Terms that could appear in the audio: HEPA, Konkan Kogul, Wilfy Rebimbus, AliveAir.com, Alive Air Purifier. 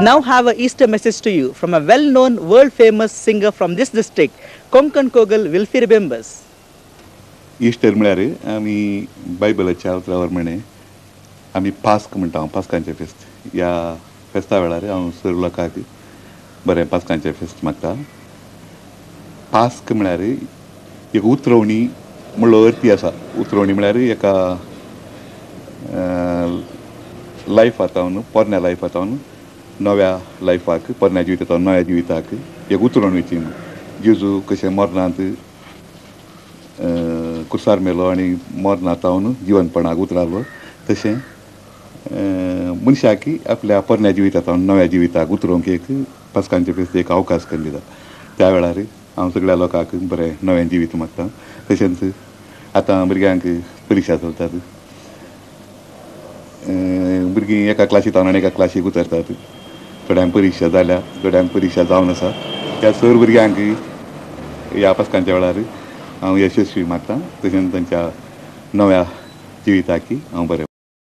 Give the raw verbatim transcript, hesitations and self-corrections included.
now have a Easter message to you from a well-known, world-famous singer from this district, Konkan Kogul, Wilfy Rebimbus. Easter Mulari, Ami Bible child flower mane, Ami Pask Muntam, Paskanche Fest. Ya Festa Velare, Am Surulakati, Bare Paskanche Fest Mata. Pask Mulari, Yek Utroni Mulor Piasa, Utroni Mulari, Yaka Life Atanu, Porna Life Atanu. Novia life work, Porna Juita, Noya Juita, Yagutron with him, Juzu, Kusha Mornanti, Kusar Meloni, Morna Town, Juan Panagutra, Teshe, Munshaki, Apla Porna Juita, Noya Juita, Gutron Cake, Pascanti, Kaukas Candida, Tavalari, Amsugla Locakin, Bray, Noyan Juitamata, Teshensi, Atam Briganki, Prishatal Tatu, Brigin Yaka Classitan and Eka Classi Gutatu. Purishya Dala, Godam Purisha Downasa, Yasur Burgangi, Yapas Kanjavari, and Yashusri Mata, President Novia Jivitaki, Umbere.